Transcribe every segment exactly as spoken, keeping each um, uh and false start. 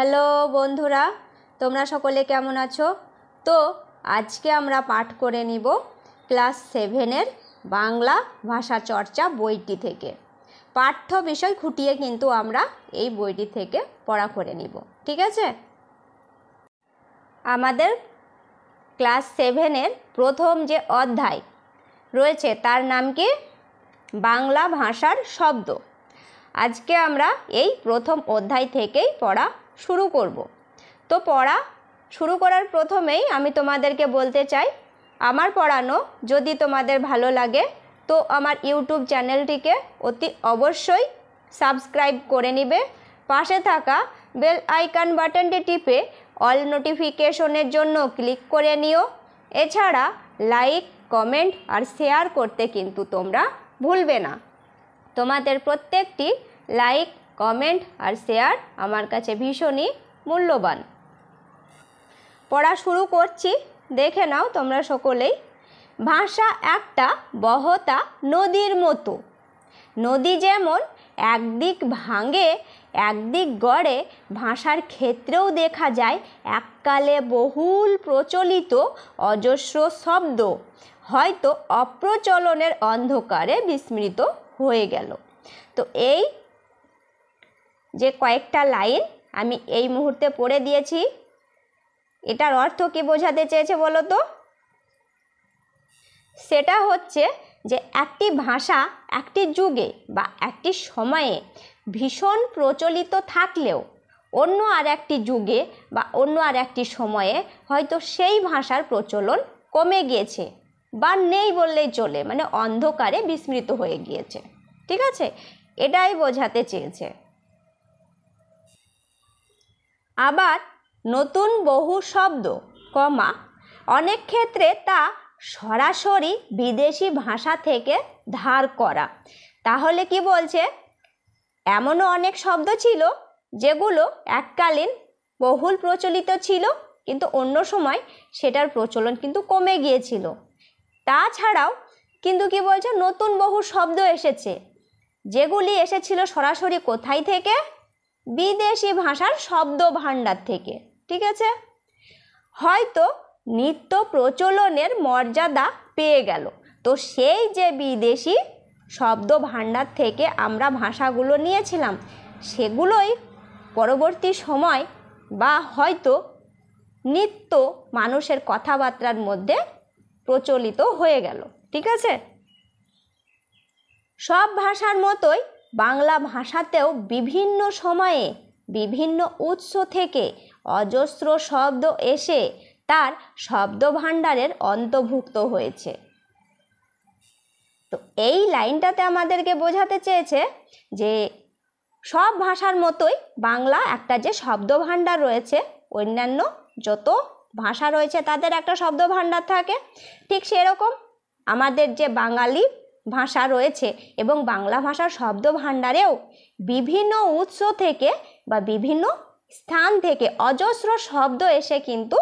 Hello বন্ধুরা, তোমরা সকলে কেমন আছো? তো আজকে আমরা পাঠ করে নিব ক্লাস সেভেনের বাংলা ভাষাচর্চা বইটি থেকে। পাঠ্য বিষয় খুঁটিয়ে কিন্তু আমরা এই বইটি থেকে পড়া করে নিব, ঠিক আছে? আমাদের ক্লাস সেভেনের প্রথম যে অধ্যায় রয়েছে তার নাম কি? বাংলা ভাষার শব্দ। আজকে আমরা এই প্রথম অধ্যায় থেকেই পড়া শুরু করব। তো পড়া শুরু করার প্রথমেই আমি তোমাদেরকে বলতে চাই, আমার পড়ানো যদি তোমাদের ভালো লাগে তো আমার ইউটিউব চ্যানেলটিকে অতি অবশ্যই সাবস্ক্রাইব করে নিবে, পাশে থাকা বেল আইকন বাটনটি টিপে অল নোটিফিকেশনের জন্য ক্লিক করে নিও। এছাড়া লাইক, কমেন্ট আর শেয়ার করতে কিন্তু তোমরা ভুলবে না। তোমাদের প্রত্যেকটি লাইক, কমেন্ট আর শেয়ার আমার কাছে ভীষণই মূল্যবান। পড়া শুরু করছি, দেখে নাও তোমরা সকলেই। ভাষা একটা বহতা নদীর মতো, নদী যেমন একদিক ভাঙে একদিক গড়ে, ভাষার ক্ষেত্রেও দেখা যায় এককালে বহুল প্রচলিত অজস্র শব্দ হয়তো অপ্রচলনের অন্ধকারে বিস্মৃত হয়ে গেল। তো এই যে কয়েকটা লাইন আমি এই মুহূর্তে পড়ে দিয়েছি, এটার অর্থ কি বোঝাতে চেয়েছে বলো তো? সেটা হচ্ছে যে একটি ভাষা একটি যুগে বা একটি সময়ে ভীষণ প্রচলিত থাকলেও অন্য আর একটি যুগে বা অন্য আর একটি সময়ে হয়তো সেই ভাষার প্রচলন কমে গিয়েছে বা নেই বললেই চলে, মানে অন্ধকারে বিস্মৃত হয়ে গিয়েছে, ঠিক আছে? এটাই বোঝাতে চেয়েছে। আবার নতুন বহু শব্দ কমা অনেক ক্ষেত্রে তা সরাসরি বিদেশি ভাষা থেকে ধার করা। তাহলে কি বলছে, এমনও অনেক শব্দ ছিল যেগুলো এককালীন বহুল প্রচলিত ছিল কিন্তু অন্য সময় সেটার প্রচলন কিন্তু কমে গিয়েছিল। তাছাড়াও কিন্তু কি বলছে, নতুন বহু শব্দ এসেছে যেগুলি এসেছিল সরাসরি কোথায় থেকে? বিদেশি ভাষার শব্দ ভাণ্ডার থেকে, ঠিক আছে? হয়তো নিত্য প্রচলনের মর্যাদা পেয়ে গেল। তো সেই যে বিদেশি শব্দ ভাণ্ডার থেকে আমরা ভাষাগুলো নিয়েছিলাম, সেগুলোই পরবর্তী সময় বা হয়তো নিত্য মানুষের কথাবার্তার মধ্যে প্রচলিত হয়ে গেল, ঠিক আছে? সব ভাষার মতোই বাংলা ভাষাতেও বিভিন্ন সময়ে বিভিন্ন উৎস থেকে অজস্র শব্দ এসে তার শব্দভাণ্ডারের অন্তর্ভুক্ত হয়েছে। তো এই লাইনটাতে আমাদেরকে বোঝাতে চেয়েছে যে সব ভাষার মতোই বাংলা একটা যে শব্দভাণ্ডার রয়েছে, অন্যান্য যত ভাষা রয়েছে তাদের একটা শব্দভাণ্ডার থাকে, ঠিক সেরকম আমাদের যে বাঙালি ভাষা রয়েছে এবং বাংলা ভাষার শব্দভাণ্ডারেও বিভিন্ন উৎস থেকে বা বিভিন্ন স্থান থেকে অজস্র শব্দ এসে কিন্তু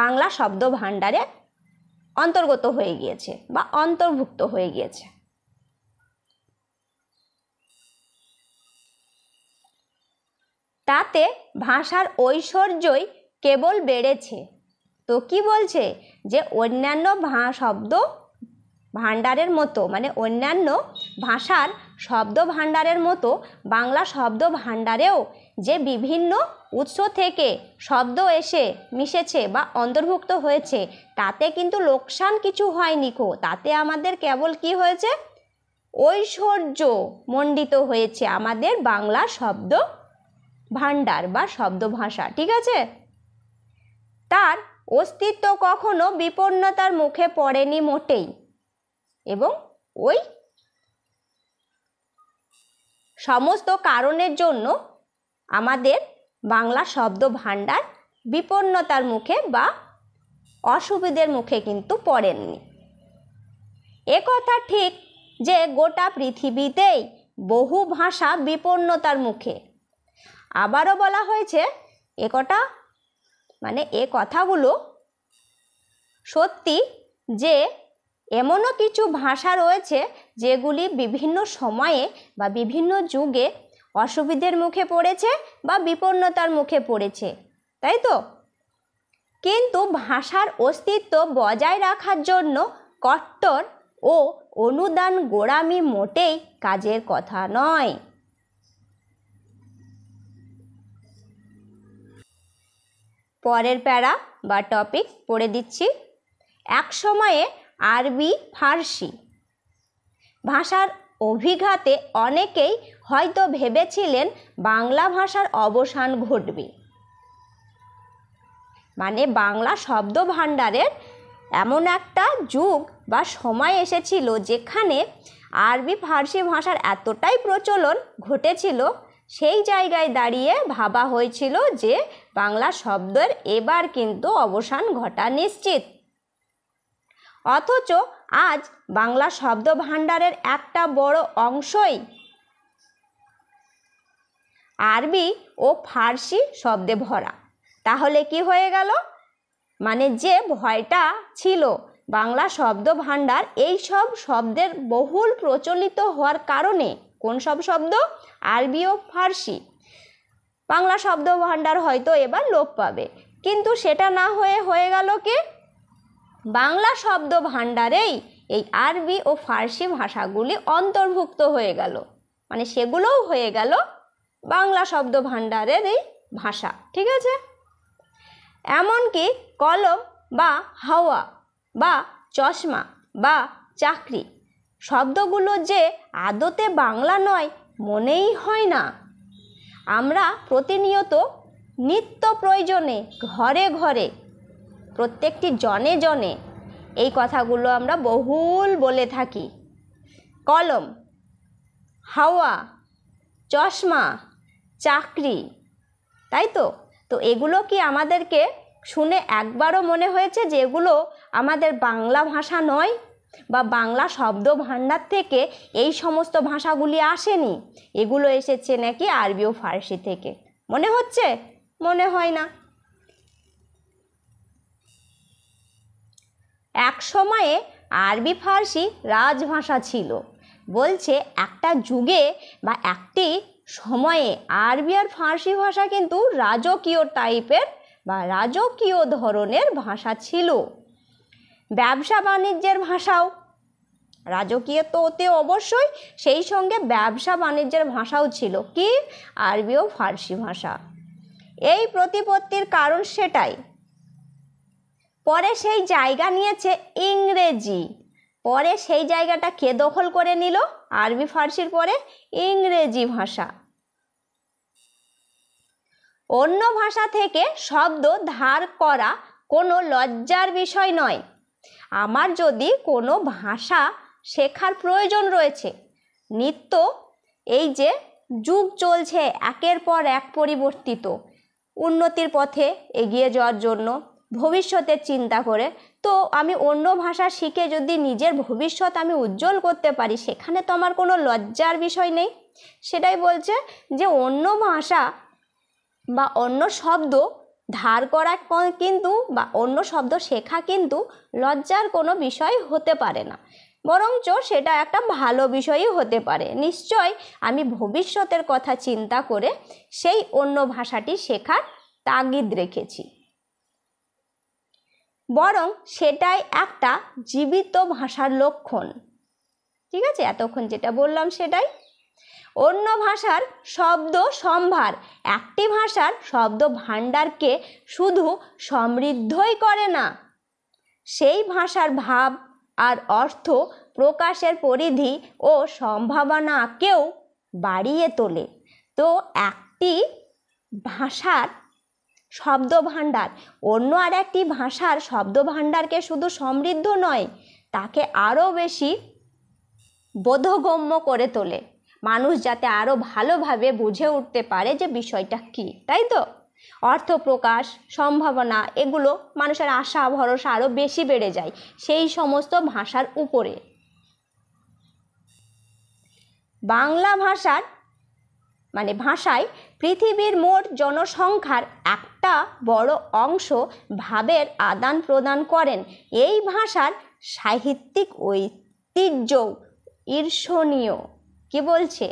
বাংলা শব্দভাণ্ডারে অন্তর্গত হয়ে গিয়েছে বা অন্তর্ভুক্ত হয়ে গিয়েছে। তাতে ভাষার ঐশ্বর্যই কেবল বেড়েছে। তো কি বলছে, যে অন্যান্য ভাষা শব্দ ভাণ্ডারের মতো, মানে অন্যান্য ভাষার শব্দ ভাণ্ডারের মতো বাংলা শব্দ ভাণ্ডারেও যে বিভিন্ন উৎস থেকে শব্দ এসে মিশেছে বা অন্তর্ভুক্ত হয়েছে, তাতে কিন্তু লোকসান কিছু হয়নি কো। তাতে আমাদের কেবল কি হয়েছে, ঐশ্বর্য মণ্ডিত হয়েছে আমাদের বাংলা শব্দ ভাণ্ডার বা শব্দ ভাষা, ঠিক আছে? তার অস্তিত্ব কখনো বিপন্নতার মুখে পড়েনি মোটেই, এবং ওই সমস্ত কারণের জন্য আমাদের বাংলা শব্দ ভাণ্ডার বিপন্নতার মুখে বা অসুবিধের মুখে কিন্তু পড়েননি। এ কথা ঠিক যে গোটা পৃথিবীতেই বহু ভাষা বিপন্নতার মুখে। আবারও বলা হয়েছে এ কটা, মানে এ কথাগুলো সত্যি যে এমনও কিছু ভাষা রয়েছে যেগুলি বিভিন্ন সময়ে বা বিভিন্ন যুগে অসুবিধের মুখে পড়েছে বা বিপন্নতার মুখে পড়েছে, তাই তো। কিন্তু ভাষার অস্তিত্ব বজায় রাখার জন্য কট্টর ও অনুদান গোড়ামি মোটেই কাজের কথা নয়। পরের প্যারা বা টপিক পড়ে দিচ্ছি। এক সময়ে আরবি ফার্সি ভাষার অভিঘাতে অনেকেই হয়তো ভেবেছিলেন বাংলা ভাষার অবসান ঘটবে, মানে বাংলা শব্দ ভাণ্ডারের এমন একটা যুগ বা সময় এসেছিল যেখানে আরবি ফার্সি ভাষার এতটাই প্রচলন ঘটেছিল, সেই জায়গায় দাঁড়িয়ে ভাবা হয়েছিল যে বাংলা শব্দের এবার কিন্তু অবসান ঘটা নিশ্চিত। অথচ আজ বাংলা শব্দ ভাণ্ডারের একটা বড় অংশই আরবি ও ফার্সি শব্দে ভরা। তাহলে কি হয়ে গেল? মানে যে ভয়টা ছিল বাংলা শব্দ ভাণ্ডার এই সব শব্দের বহুল প্রচলিত হওয়ার কারণে, কোন সব শব্দ? আরবি ও ফার্সি। বাংলা শব্দ ভাণ্ডার হয়তো এবার লোপ পাবে, কিন্তু সেটা না হয়ে হয়ে গেল কি বাংলা শব্দ ভাণ্ডারেই এই আরবি ও ফার্সি ভাষাগুলি অন্তর্ভুক্ত হয়ে গেল, মানে সেগুলোও হয়ে গেল বাংলা শব্দ ভাণ্ডারের এই ভাষা, ঠিক আছে। এমনকি কলম বা হাওয়া বা চশমা বা চাকরি শব্দগুলো যে আদতে বাংলা নয় মনেই হয় না। আমরা প্রতিনিয়ত নিত্য প্রয়োজনে ঘরে ঘরে প্রত্যেকটি জনে জনে এই কথাগুলো আমরা বহুল বলে থাকি। কলম, হাওয়া, চশমা, চাকরি, তাই তো। তো এগুলো কি আমাদেরকে শুনে একবারও মনে হয়েছে যে এগুলো আমাদের বাংলা ভাষা নয় বা বাংলা শব্দ ভাণ্ডার থেকে এই সমস্ত ভাষাগুলি আসেনি, এগুলো এসেছে নাকি আরবি ও ফার্সি থেকে? মনে হচ্ছে? মনে হয় না। এক সময়ে আরবি ফার্সি রাজভাষা ছিল, বলছে একটা যুগে বা একটি সময়ে আরবি আর ফার্সি ভাষা কিন্তু রাজকীয় টাইপের বা রাজকীয় ধরনের ভাষা ছিল। ব্যবসা বাণিজ্যের ভাষাও, রাজকীয় তো ওতে অবশ্যই, সেই সঙ্গে ব্যবসা বাণিজ্যের ভাষাও ছিল কি আরবি ও ফার্সি ভাষা। এই প্রতিপত্তির কারণ সেটাই। পরে সেই জায়গা নিয়েছে ইংরেজি। পরে সেই জায়গাটা কে দখল করে নিল? আরবি ফার্সির পরে ইংরেজি ভাষা। অন্য ভাষা থেকে শব্দ ধার করা কোনো লজ্জার বিষয় নয়। আমার যদি কোনো ভাষা শেখার প্রয়োজন রয়েছে, নিত্য এই যে যুগ চলছে একের পর এক পরিবর্তিত, উন্নতির পথে এগিয়ে যাওয়ার জন্য ভবিষ্যতের চিন্তা করে, তো আমি অন্য ভাষা শিখে যদি নিজের ভবিষ্যৎ আমি উজ্জ্বল করতে পারি, সেখানে তো আমার কোনো লজ্জার বিষয় নেই। সেটাই বলছে যে অন্য ভাষা বা অন্য শব্দ ধার করা কিন্তু বা অন্য শব্দ শেখা কিন্তু লজ্জার কোনো বিষয় হতে পারে না, বরঞ্চ সেটা একটা ভালো বিষয়ই হতে পারে। নিশ্চয় আমি ভবিষ্যতের কথা চিন্তা করে সেই অন্য ভাষাটি শেখার তাগিদ রেখেছি, বরং সেটাই একটা জীবিত ভাষার লক্ষণ, ঠিক আছে। এতক্ষণ যেটা বললাম সেটাই। অন্য ভাষার শব্দ সম্ভার একটি ভাষার শব্দ ভাণ্ডারকে শুধু সমৃদ্ধই করে না, সেই ভাষার ভাব আর অর্থ প্রকাশের পরিধি ও সম্ভাবনাকেও বাড়িয়ে তোলে। তো একটি ভাষার শব্দ ভাণ্ডার অন্য আর একটি ভাষার শব্দ ভাণ্ডারকে শুধু সমৃদ্ধ নয়, তাকে আরও বেশি বোধগম্য করে তোলে, মানুষ যাতে আরও ভালোভাবে বুঝে উঠতে পারে যে বিষয়টা কি, তাই তো। অর্থ প্রকাশ, সম্ভাবনা, এগুলো মানুষের আশা ভরসা আরও বেশি বেড়ে যায় সেই সমস্ত ভাষার উপরে। বাংলা ভাষার মানে ভাষায় পৃথিবীর মোট জনসংখ্যার একটা বড় অংশ ভাবের আদান প্রদান করেন। এই ভাষার সাহিত্যিক ঐতিহ্য ঈর্ষণীয়। কি বলছে?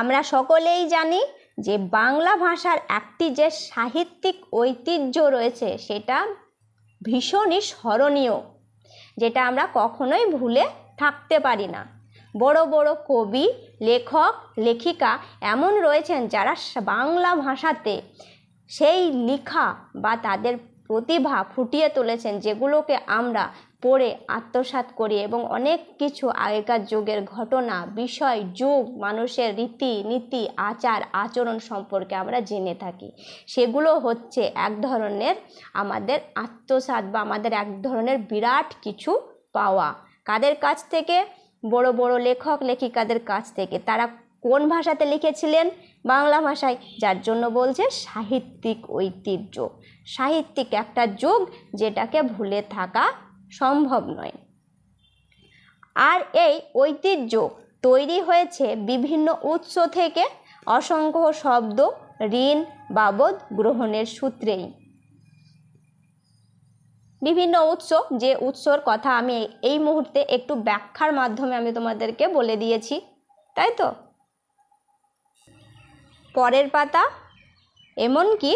আমরা সকলেই জানি যে বাংলা ভাষার একটি যে সাহিত্যিক ঐতিহ্য রয়েছে সেটা ভীষণই স্মরণীয়, যেটা আমরা কখনোই ভুলে থাকতে পারি না। বড় বড় কবি, লেখক, লেখিকা এমন রয়েছেন যারা বাংলা ভাষাতে সেই লেখা বা তাদের প্রতিভা ফুটিয়ে তুলেছেন, যেগুলোকে আমরা পড়ে আত্মসাৎ করি এবং অনেক কিছু আগেকার যুগের ঘটনা, বিষয়, যুগ, মানুষের রীতি নীতি, আচার আচরণ সম্পর্কে আমরা জেনে থাকি। সেগুলো হচ্ছে এক ধরনের আমাদের আত্মসাৎ বা আমাদের এক ধরনের বিরাট কিছু পাওয়া। কাদের কাছ থেকে? বড় বড় লেখক লেখিকাদের কাছ থেকে। তারা কোন ভাষাতে লিখেছিলেন? বাংলা ভাষায়, যার জন্য বলছে সাহিত্যিক ঐতিহ্য। সাহিত্যিক একটা যুগ যেটাকে ভুলে থাকা সম্ভব নয়। আর এই ঐতিহ্য তৈরি হয়েছে বিভিন্ন উৎস থেকে, অসংখ্য শব্দ ঋণ বাবদ গ্রহণের সূত্রেই। বিভিন্ন উৎস, যে উৎসর কথা আমি এই মুহূর্তে একটু ব্যাখ্যার মাধ্যমে আমি তোমাদেরকে বলে দিয়েছি, তাই তো? পরের পাতা, এমনকি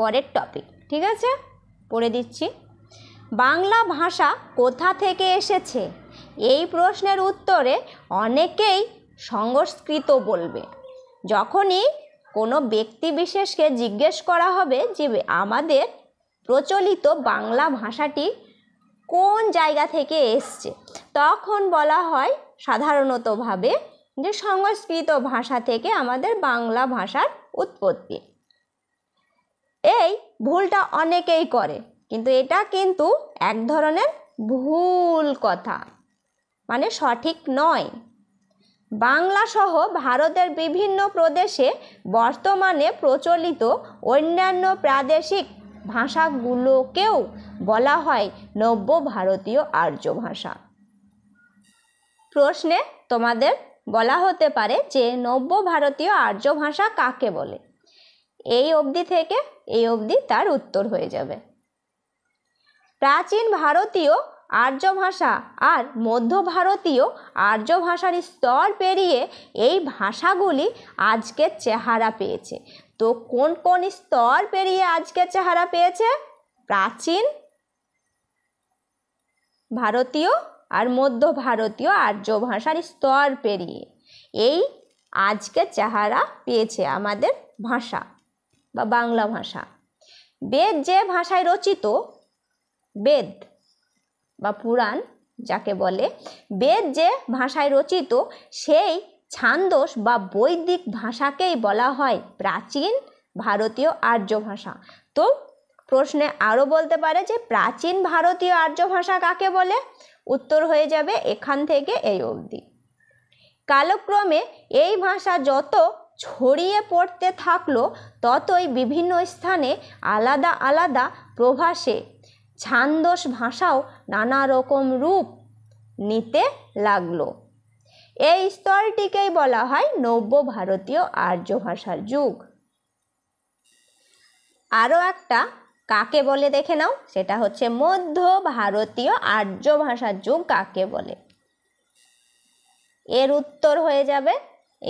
পরের টপিক, ঠিক আছে? পড়ে দিচ্ছি। বাংলা ভাষা কোথা থেকে এসেছে? এই প্রশ্নের উত্তরে অনেকেই সংস্কৃত বলবে। যখনই কোনো ব্যক্তি বিশেষকে জিজ্ঞেস করা হবে যে আমাদের প্রচলিত বাংলা ভাষাটি কোন জায়গা থেকে এসছে, তখন বলা হয় সাধারণতভাবে যে সংস্কৃত ভাষা থেকে আমাদের বাংলা ভাষার উৎপত্তি। এই ভুলটা অনেকেই করে, কিন্তু এটা কিন্তু এক ধরনের ভুল কথা, মানে সঠিক নয়। বাংলাসহ ভারতের বিভিন্ন প্রদেশে বর্তমানে প্রচলিত অন্যান্য প্রাদেশিক ভাষাগুলোকেও বলা হয় নব্য ভারতীয় আর্য ভাষা। প্রশ্নে তোমাদের বলা হতে পারে যে নব্য ভারতীয় আর্য ভাষা কাকে বলে? এই অবধি থেকে এই অবধি তার উত্তর হয়ে যাবে। প্রাচীন ভারতীয় আর্য ভাষা আর মধ্য ভারতীয় আর্য ভাষার স্তর পেরিয়ে এই ভাষাগুলি আজকে চেহারা পেয়েছে। তো কোন কোন স্তর পেরিয়ে আজকে চেহারা পেয়েছে? প্রাচীন ভারতীয় আর মধ্য ভারতীয় আর্য ভাষার স্তর পেরিয়ে এই আজকে চেহারা পেয়েছে আমাদের ভাষা বা বাংলা ভাষা। বেদ যে ভাষায় রচিত, বেদ বা পুরাণ যাকে বলে, বেদ যে ভাষায় রচিত সেই ছান্দস বা বৈদিক ভাষাকেই বলা হয় প্রাচীন ভারতীয় আর্য ভাষা। তো প্রশ্নে আরও বলতে পারে যে প্রাচীন ভারতীয় আর্য ভাষা কাকে বলে? উত্তর হয়ে যাবে এখান থেকে এই অবধি। কালক্রমে এই ভাষা যত ছড়িয়ে পড়তে থাকলো ততই বিভিন্ন স্থানে আলাদা আলাদা প্রভাষে ছান্দস ভাষাও নানা রকম রূপ নিতে লাগলো। এই স্তরটিকেই বলা হয় নব্য ভারতীয় আর্য ভাষার যুগ। আরও একটা কাকে বলে দেখে নাও, সেটা হচ্ছে মধ্য ভারতীয় আর্য ভাষার যুগ কাকে বলে। এর উত্তর হয়ে যাবে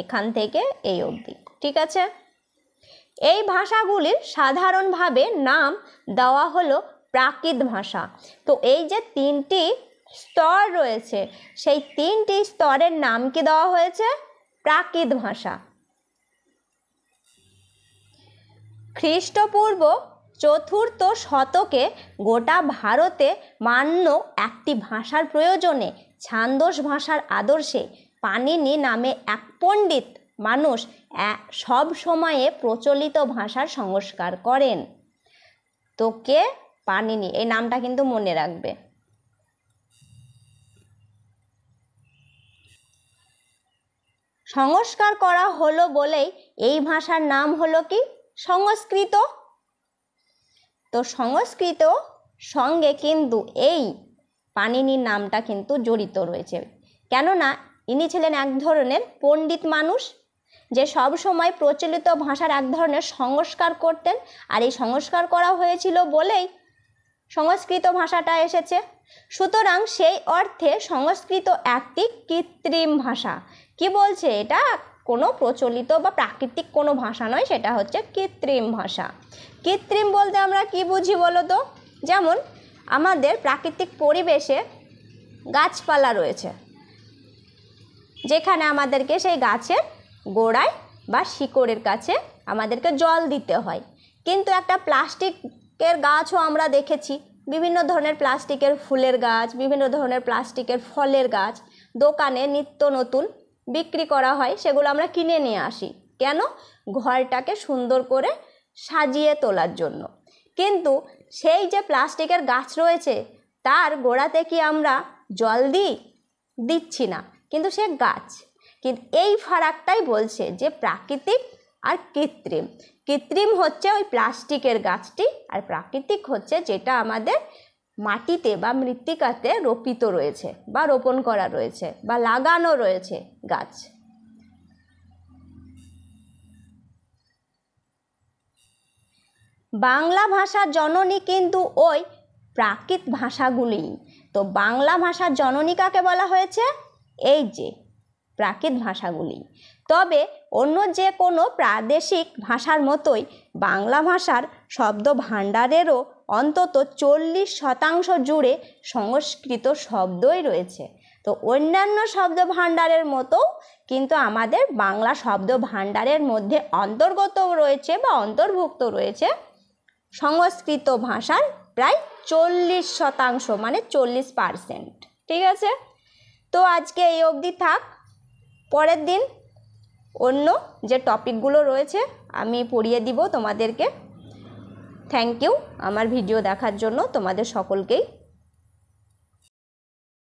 এখান থেকে এই অবধি, ঠিক আছে? এই ভাষাগুলির সাধারণভাবে নাম দেওয়া হলো প্রাকৃত ভাষা। তো এই যে তিনটি স্তর রয়েছে, সেই তিনটি স্তরের নাম কি দেওয়া হয়েছে? প্রাকৃত ভাষা। খ্রিস্টপূর্ব চতুর্থ শতকে গোটা ভারতে মান্য একটি ভাষার প্রয়োজনে ছান্দস ভাষার আদর্শে পাণিনি নামে এক পণ্ডিত মানুষ সব সময়ে প্রচলিত ভাষার সংস্কার করেন। তো কে? পাণিনি। এই নামটা কিন্তু মনে রাখবে। সংস্কার করা হলো বলেই এই ভাষার নাম হলো কি? সংস্কৃত। তো সংস্কৃত সঙ্গে কিন্তু এই পাণিনির নামটা কিন্তু জড়িত রয়েছে, কেননা ইনি ছিলেন এক ধরনের পণ্ডিত মানুষ যে সব সময় প্রচলিত ভাষার এক ধরনের সংস্কার করতেন, আর এই সংস্কার করা হয়েছিল বলেই সংস্কৃত ভাষাটা এসেছে। সুতরাং সেই অর্থে সংস্কৃত একটি কৃত্রিম ভাষা। কি বলছে এটা? কোনো প্রচলিত বা প্রাকৃতিক কোনো ভাষা নয়, সেটা হচ্ছে কৃত্রিম ভাষা। কৃত্রিম বলতে আমরা কি বুঝি বলো তো? যেমন আমাদের প্রাকৃতিক পরিবেশে গাছপালা রয়েছে, যেখানে আমাদেরকে সেই গাছের গোড়ায় বা শিকড়ের কাছে আমাদেরকে জল দিতে হয়। কিন্তু একটা প্লাস্টিকের গাছও আমরা দেখেছি, বিভিন্ন ধরনের প্লাস্টিকের ফুলের গাছ, বিভিন্ন ধরনের প্লাস্টিকের ফলের গাছ দোকানে নিত্য নতুন বিক্রি করা হয়, সেগুলো আমরা কিনে নিয়ে আসি। কেন? ঘরটাকে সুন্দর করে সাজিয়ে তোলার জন্য। কিন্তু সেই যে প্লাস্টিকের গাছ রয়েছে তার গোড়াতে কি আমরা জল দিই? দিচ্ছি না, কিন্তু সে গাছ। কিন্তু এই ফারাকটাই বলছে যে প্রাকৃতিক আর কৃত্রিম। কৃত্রিম হচ্ছে ওই প্লাস্টিকের গাছটি, আর প্রাকৃতিক হচ্ছে যেটা আমাদের মাটিতে বা মৃত্তিকাতে রোপিত রয়েছে বা রোপণ করা রয়েছে বা লাগানো রয়েছে গাছ। বাংলা ভাষার জননী কিন্তু ওই প্রাকৃত ভাষাগুলি। তো বাংলা ভাষার জননী কাকে বলা হয়েছে? এই যে প্রাকৃত ভাষাগুলি। তবে অন্য যে কোনো প্রাদেশিক ভাষার মতোই বাংলা ভাষার শব্দ ভাণ্ডারেরও অন্তত চল্লিশ শতাংশ জুড়ে সংস্কৃত শব্দই রয়েছে। তো অন্যান্য শব্দ ভাণ্ডারের মতো কিন্তু আমাদের বাংলা শব্দ ভাণ্ডারের মধ্যে অন্তর্গত রয়েছে বা অন্তর্ভুক্ত রয়েছে সংস্কৃত ভাষার প্রায় চল্লিশ শতাংশ মানে চল্লিশ পারসেন্ট। ঠিক আছে, তো আজকে এই অবধি থাক। পরের দিন অন্য যে টপিকগুলো রয়েছে আমি পড়িয়ে দিব তোমাদেরকে। থ্যাংক ইউ আমার ভিডিও দেখার জন্য তোমাদের সকলকেই।